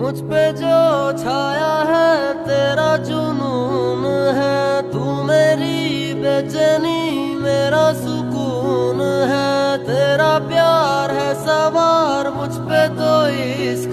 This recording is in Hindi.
मुझ पे जो छाया है तेरा जुनून है, तू मेरी बेचैनी मेरा सुकून है, तेरा प्यार है सवार मुझ पे तो इस